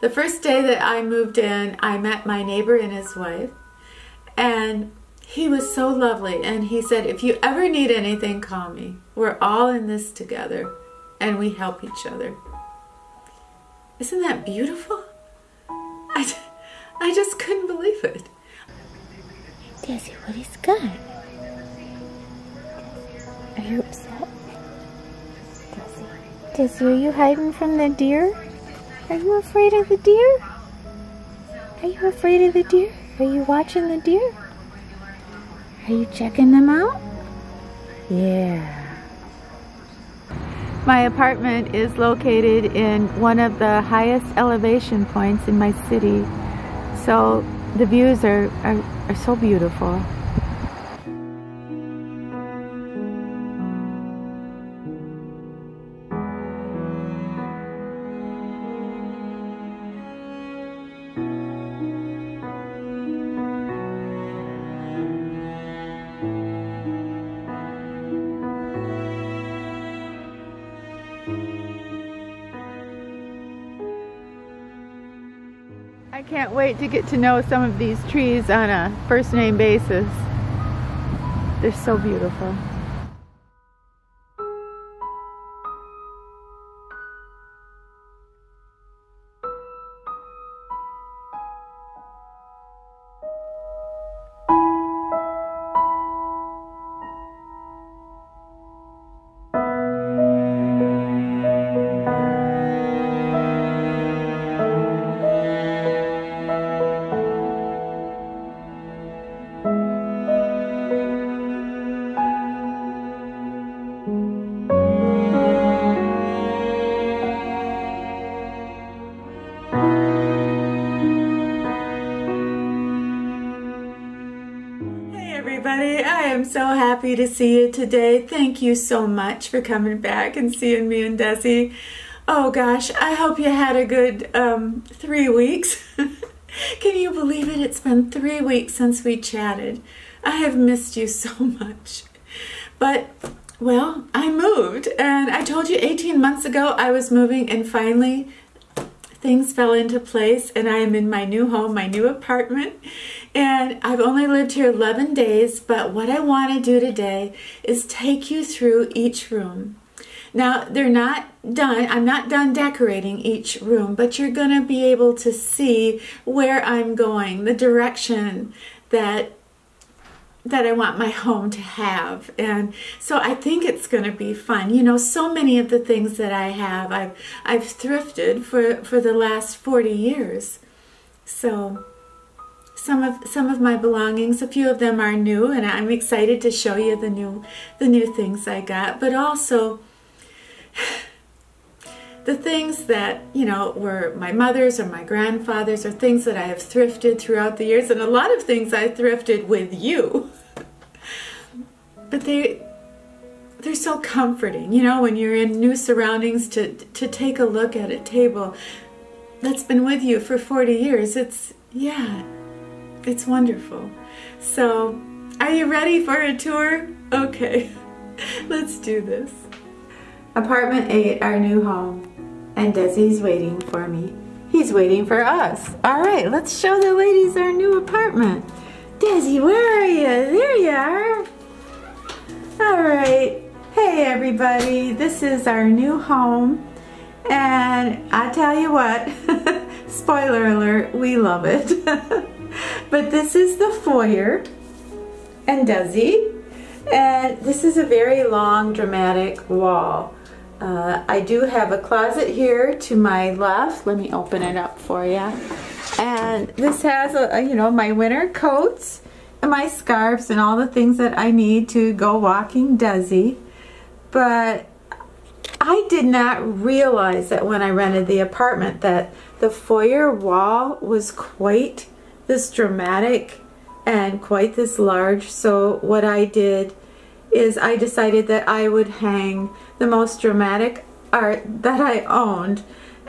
The first day that I moved in, I met my neighbor and his wife, and he was so lovely, and he said, if you ever need anything, call me. We're all in this together, and we help each other. Isn't that beautiful? I just couldn't believe it. Desi, what is good? Are you upset? Desi, are you hiding from the deer? Are you afraid of the deer? Are you afraid of the deer? Are you watching the deer? Are you checking them out? Yeah. My apartment is located in one of the highest elevation points in my city, so the views are so beautiful. I can't wait to get to know some of these trees on a first-name basis. They're so beautiful. I am so happy to see you today. Thank you so much for coming back and seeing me and Desi. Oh gosh, I hope you had a good 3 weeks. Can you believe it? It's been 3 weeks since we chatted. I have missed you so much. But, well, I moved, and I told you 18 months ago I was moving, and finally things fell into place, and I am in my new home, my new apartment. And I've only lived here 11 days, but what I want to do today is take you through each room. Now, they're not done. I'm not done decorating each room, but you're going to be able to see where I'm going, the direction that I want my home to have. And so I think it's going to be fun. You know, so many of the things that I have, I've thrifted for the last 40 years. So some of my belongings, a few of them are new, and I'm excited to show you the new things I got, but also the things that, you know, were my mother's or my grandfather's, or things that I have thrifted throughout the years, and a lot of things I thrifted with you. But they're so comforting, you know, when you're in new surroundings, to take a look at a table that's been with you for 40 years. It's, yeah, it's wonderful. So, are you ready for a tour? Okay, let's do this. Apartment 8, our new home. And Desi's waiting for me. He's waiting for us. All right, let's show the ladies our new apartment. Desi, where are you? There you are. All right. Hey, everybody. This is our new home. And I tell you what, spoiler alert, we love it. But this is the foyer. And Desi. And this is a very long, dramatic wall. I do have a closet here to my left. Let me open it up for you. And this has, you know, my winter coats and my scarves and all the things that I need to go walking Desi. But I did not realize that when I rented the apartment that the foyer wall was quite this dramatic and quite this large. So what I did is I decided that I would hang the most dramatic art that I owned,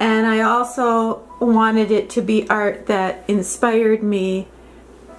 and I also wanted it to be art that inspired me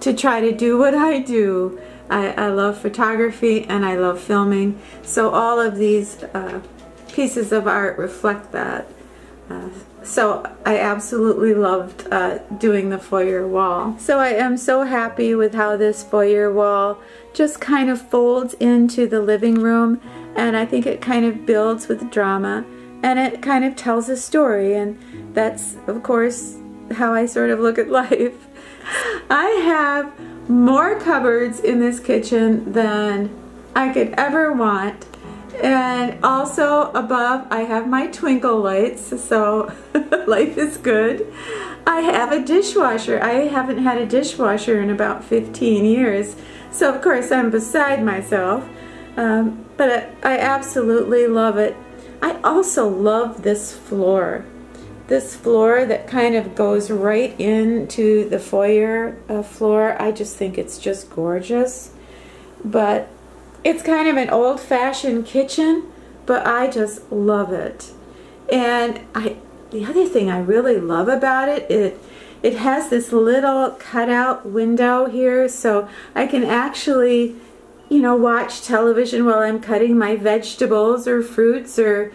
to try to do what I do. I love photography and I love filming, so all of these pieces of art reflect that. So I absolutely loved doing the foyer wall. So I am so happy with how this foyer wall just kind of folds into the living room, and I think it kind of builds with drama and it kind of tells a story, and that's of course how I sort of look at life. I have more cupboards in this kitchen than I could ever want. And also above I have my twinkle lights, so life is good. I have a dishwasher. I haven't had a dishwasher in about 15 years, so of course I'm beside myself, but I absolutely love it. I also love this floor. This floor that kind of goes right into the foyer floor. I just think it's just gorgeous. But it's kind of an old-fashioned kitchen, but I just love it. And the other thing I really love about it, it has this little cutout window here, so I can actually, you know, watch television while I'm cutting my vegetables or fruits or,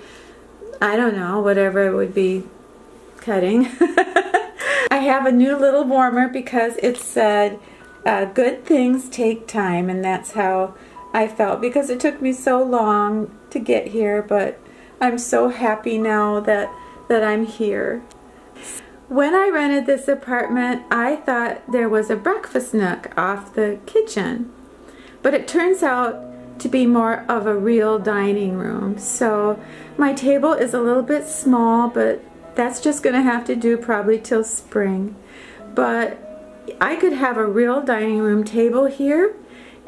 I don't know, whatever I would be cutting. I have a new little warmer because it said, good things take time, and that's how I felt, because it took me so long to get here, but I'm so happy now that I'm here. When I rented this apartment, I thought there was a breakfast nook off the kitchen, but it turns out to be more of a real dining room. So my table is a little bit small, but that's just gonna have to do probably till spring. But I could have a real dining room table here,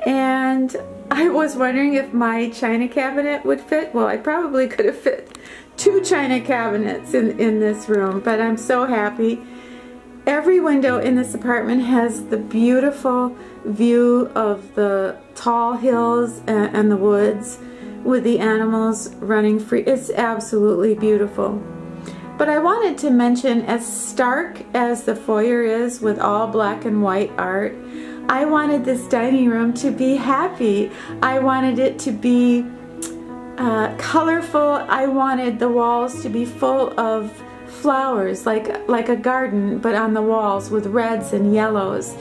and I was wondering if my china cabinet would fit. Well, I probably could have fit two china cabinets in this room, but I'm so happy. Every window in this apartment has the beautiful view of the tall hills and the woods with the animals running free. It's absolutely beautiful. But I wanted to mention, as stark as the foyer is with all black and white art, I wanted this dining room to be happy. I wanted it to be colorful. I wanted the walls to be full of flowers, like a garden, but on the walls with reds and yellows.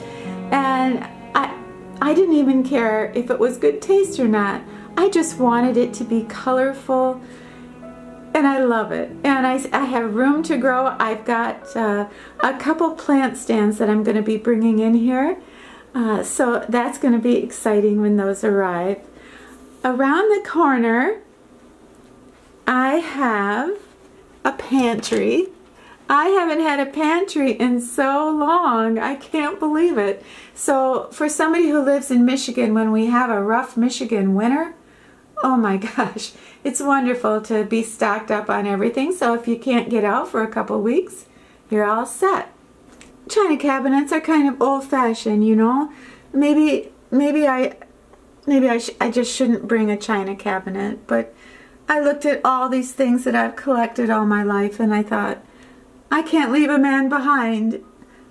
And I didn't even care if it was good taste or not. I just wanted it to be colorful, and I love it. And I have room to grow. I've got a couple plant stands that I'm going to be bringing in here. So that's going to be exciting when those arrive. Around the corner, I have a pantry. I haven't had a pantry in so long. I can't believe it. So for somebody who lives in Michigan, when we have a rough Michigan winter, oh my gosh, it's wonderful to be stocked up on everything. So if you can't get out for a couple weeks, you're all set. China cabinets are kind of old-fashioned, you know. Maybe I just shouldn't bring a china cabinet, but I looked at all these things that I've collected all my life, and I thought, I can't leave a man behind.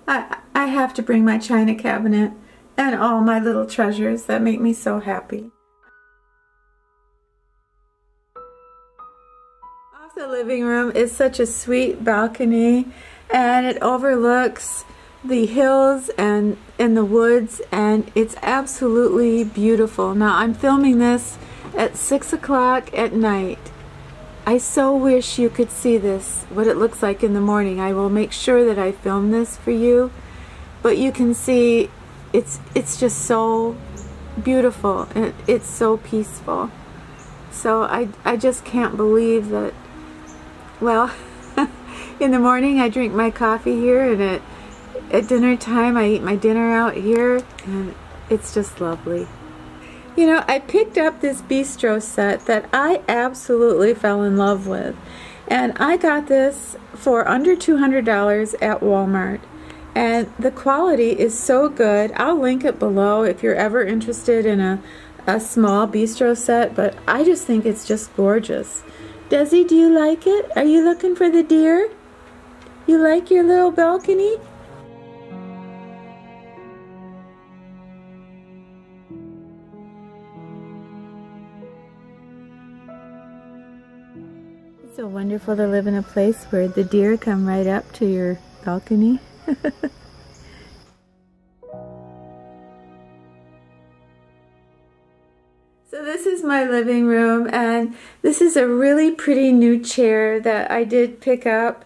I have to bring my china cabinet and all my little treasures that make me so happy. Off the living room is such a sweet balcony, and it overlooks the hills and the woods, and it's absolutely beautiful. Now, I'm filming this at 6 o'clock at night. I so wish you could see this, what it looks like in the morning. I will make sure that I film this for you, but you can see it's just so beautiful, and it's so peaceful. So I just can't believe that, well, in the morning I drink my coffee here, and at dinner time I eat my dinner out here, and it's just lovely. You know, I picked up this bistro set that I absolutely fell in love with, and I got this for under $200 at Walmart, and the quality is so good. I'll link it below if you're ever interested in a small bistro set, but I just think it's just gorgeous. Desi, do you like it? Are you looking for the deer? You like your little balcony? It's a wonderful to live in a place where the deer come right up to your balcony. So this is my living room, and this is a really pretty new chair that I did pick up.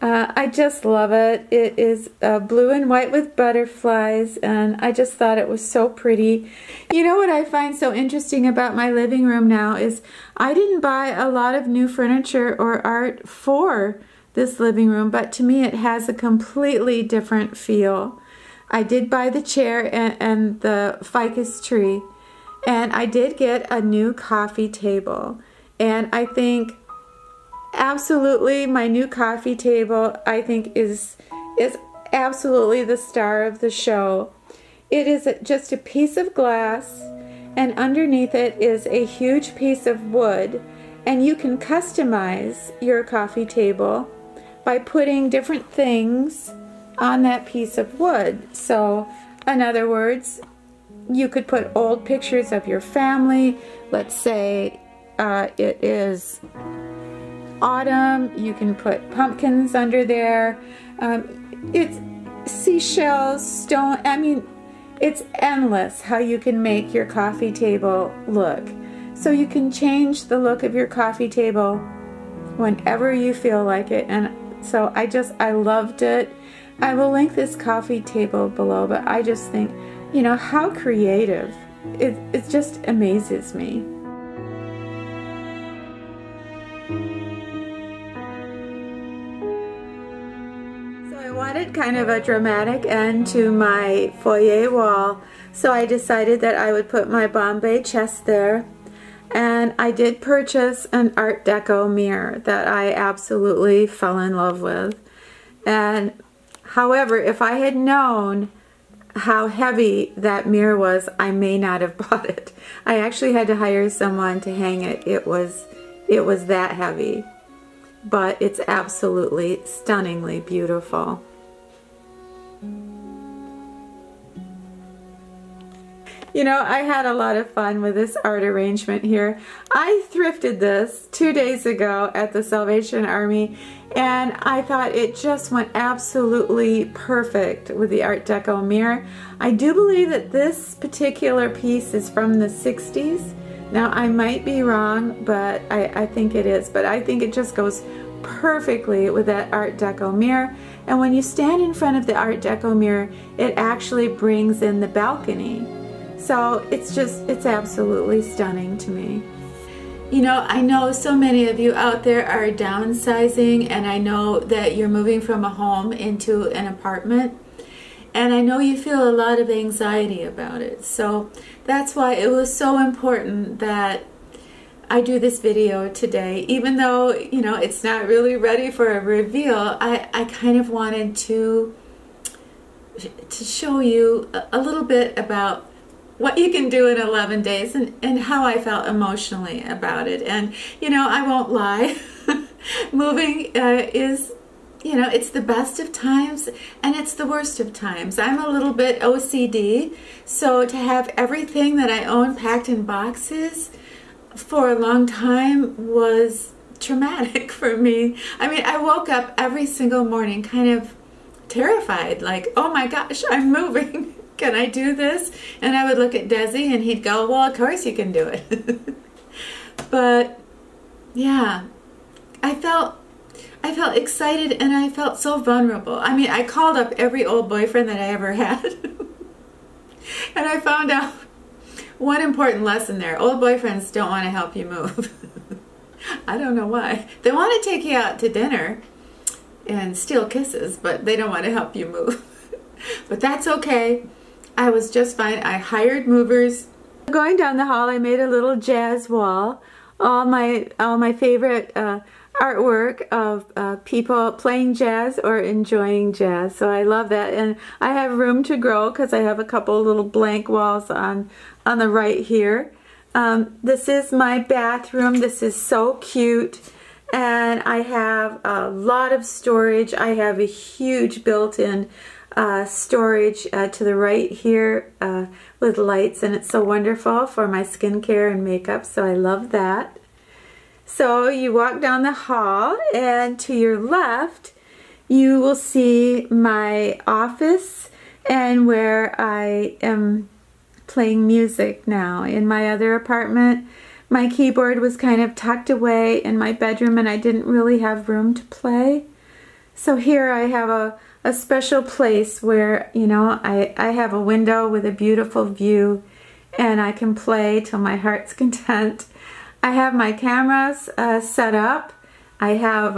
I just love it. It is blue and white with butterflies, and I just thought it was so pretty. You know what I find so interesting about my living room now is I didn't buy a lot of new furniture or art for this living room, but to me it has a completely different feel. I did buy the chair and the ficus tree, and I did get a new coffee table, and I think absolutely my new coffee table I think is absolutely the star of the show. It is just a piece of glass, and underneath it is a huge piece of wood, and you can customize your coffee table by putting different things on that piece of wood. So in other words, you could put old pictures of your family. Let's say it is autumn, you can put pumpkins under there. It's seashells, stone, I mean, it's endless how you can make your coffee table look. So you can change the look of your coffee table whenever you feel like it. And so I loved it. I will link this coffee table below, but I just think, you know, how creative. It just amazes me. Wanted kind of a dramatic end to my foyer wall, so I decided that I would put my Bombay chest there, and I did purchase an Art Deco mirror that I absolutely fell in love with. And however, if I had known how heavy that mirror was, I may not have bought it. I actually had to hire someone to hang it. It was that heavy, but it's absolutely stunningly beautiful. You know, I had a lot of fun with this art arrangement here. I thrifted this 2 days ago at the Salvation Army, and I thought it just went absolutely perfect with the Art Deco mirror. I do believe that this particular piece is from the 60s. Now, I might be wrong, but I think it is. But I think it just goes perfectly with that Art Deco mirror. And when you stand in front of the Art Deco mirror, it actually brings in the balcony. So it's absolutely stunning to me. You know, I know so many of you out there are downsizing, and I know that you're moving from a home into an apartment, and I know you feel a lot of anxiety about it. So that's why it was so important that I do this video today. Even though, you know, it's not really ready for a reveal, I kind of wanted to show you a little bit about what you can do in 11 days and how I felt emotionally about it. And, you know, I won't lie, moving is, you know, it's the best of times and it's the worst of times. I'm a little bit OCD, so to have everything that I own packed in boxes for a long time was traumatic for me. I mean, I woke up every single morning kind of terrified, like, oh my gosh, I'm moving. Can I do this? And I would look at Desi and he'd go, well, of course you can do it. But yeah, I felt excited, and I felt so vulnerable. I mean, I called up every old boyfriend that I ever had. And I found out one important lesson there. Old boyfriends don't want to help you move. I don't know why. They want to take you out to dinner and steal kisses, but they don't want to help you move. But that's okay. I was just fine. I hired movers. Going down the hall, I made a little jazz wall. All my favorite artwork of people playing jazz or enjoying jazz. So I love that, and I have room to grow because I have a couple little blank walls on the right here. This is my bathroom. This is so cute, and I have a lot of storage. I have a huge built-in storage to the right here with lights, and it's so wonderful for my skincare and makeup, so I love that. So you walk down the hall, and to your left you will see my office and where I am playing music now. In my other apartment, my keyboard was kind of tucked away in my bedroom and I didn't really have room to play. So here I have a special place where, you know, I have a window with a beautiful view and I can play till my heart's content. I have my cameras set up. I have,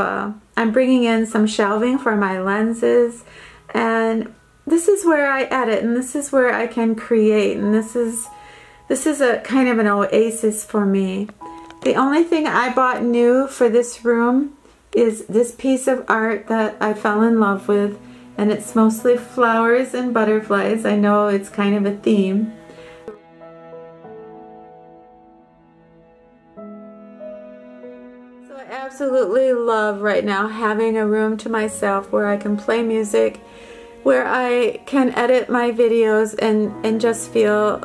I'm bringing in some shelving for my lenses, and this is where I edit, and this is where I can create, and this is a kind of an oasis for me. The only thing I bought new for this room is this piece of art that I fell in love with, and it's mostly flowers and butterflies. I know it's kind of a theme. Absolutely love right now having a room to myself where I can play music, where I can edit my videos and just feel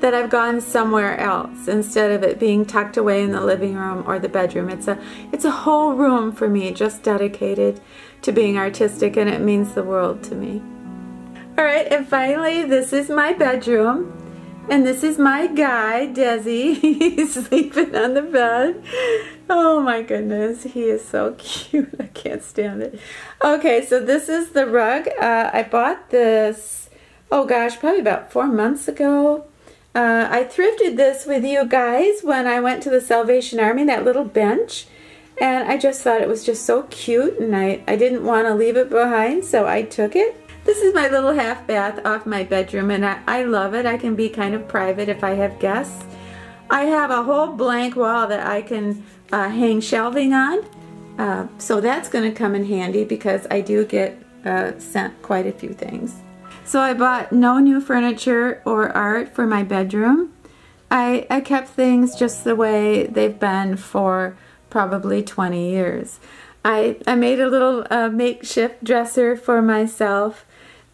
that I've gone somewhere else instead of it being tucked away in the living room or the bedroom. It's a whole room for me just dedicated to being artistic, and it means the world to me. All right, and finally, this is my bedroom. And this is my guy, Desi. He's sleeping on the bed. Oh my goodness, he is so cute. I can't stand it. Okay, so this is the rug. I bought this, oh gosh, probably about 4 months ago. I thrifted this with you guys when I went to the Salvation Army, that little bench. And I just thought it was just so cute, and I didn't want to leave it behind, so I took it. This is my little half bath off my bedroom, and I love it. I can be kind of private if I have guests. I have a whole blank wall that I can hang shelving on, so that's going to come in handy because I do get sent quite a few things. So I bought no new furniture or art for my bedroom. I kept things just the way they've been for probably 20 years. I made a little makeshift dresser for myself,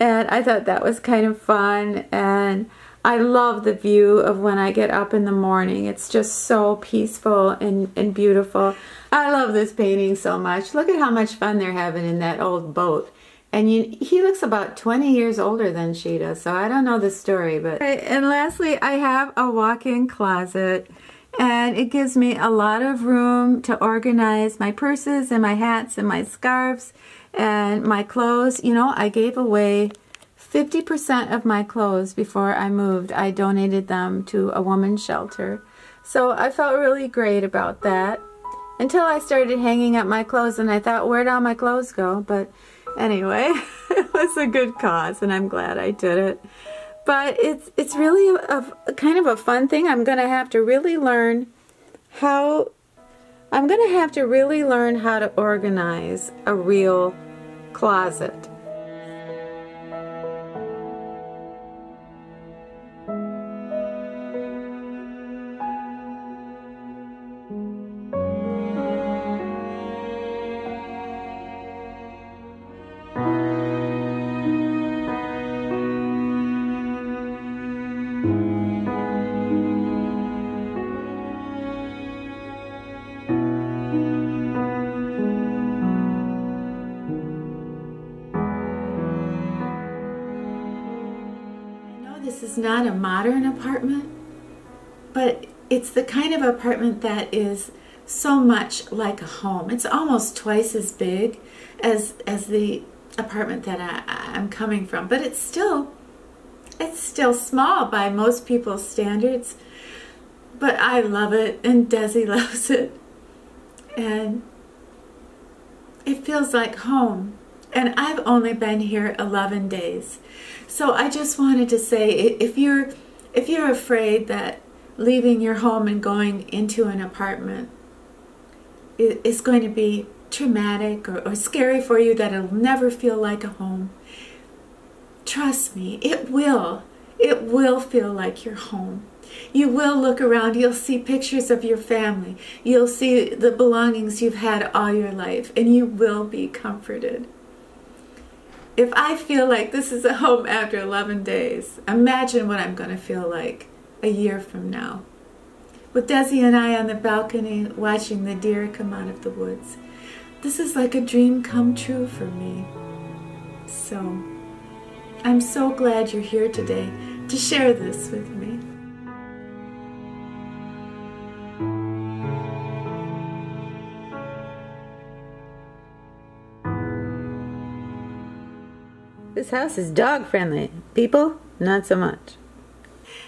and I thought that was kind of fun, and I love the view of when I get up in the morning. It's just so peaceful and beautiful. I love this painting so much. Look at how much fun they're having in that old boat. And he looks about 20 years older than she does, so I don't know the story. But right, and lastly, I have a walk-in closet, and it gives me a lot of room to organize my purses and my hats and my scarves and my clothes. You know, I gave away 50% of my clothes before I moved. I donated them to a woman's shelter. So I felt really great about that until I started hanging up my clothes, and I thought, where'd all my clothes go? But anyway, it was a good cause, and I'm glad I did it. But it's really a kind of a fun thing. I'm going to have to really learn how to organize a real closet. This is not a modern apartment, but it's the kind of apartment that is so much like a home. It's almost twice as big as the apartment that I'm coming from, but it's still small by most people's standards. But I love it, and Desi loves it, and it feels like home. And I've only been here 11 days. So I just wanted to say, if you're afraid that leaving your home and going into an apartment is going to be traumatic or scary for you, that it'll never feel like a home, trust me, it will. It will feel like your home. You will look around, you'll see pictures of your family, you'll see the belongings you've had all your life, and you will be comforted. If I feel like this is a home after 11 days, imagine what I'm going to feel like a year from now. with Desi and I on the balcony watching the deer come out of the woods. This is like a dream come true for me. So, I'm so glad you're here today to share this with me. This house is dog friendly. People, not so much.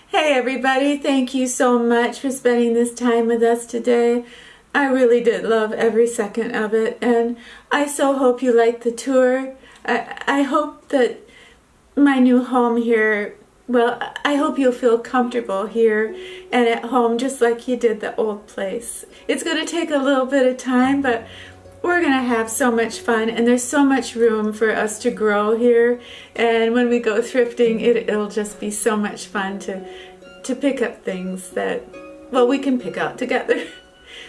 Hey everybody, thank you so much for spending this time with us today. I really did love every second of it, and I so hope you liked the tour. I hope that my new home here, well, I hope you'll feel comfortable here and at home just like you did the old place. It's going to take a little bit of time, but we're going to have so much fun, and there's so much room for us to grow here. And when we go thrifting, it'll just be so much fun to pick up things that, well, we can pick out together.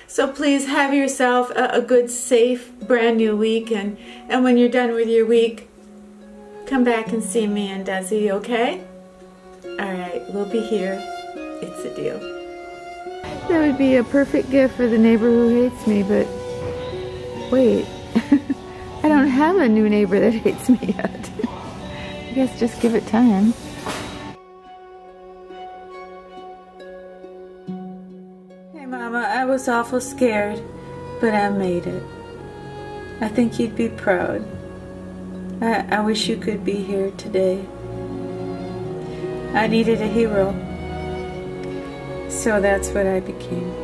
So please have yourself a good, safe, brand new week, and when you're done with your week, come back and see me and Desi, okay? Alright, we'll be here. It's a deal. That would be a perfect gift for the neighbor who hates me, but wait. I don't have a new neighbor that hates me yet. I guess just give it time. Hey Mama, I was awful scared, but I made it. I think you'd be proud. I wish you could be here today. I needed a hero, so that's what I became.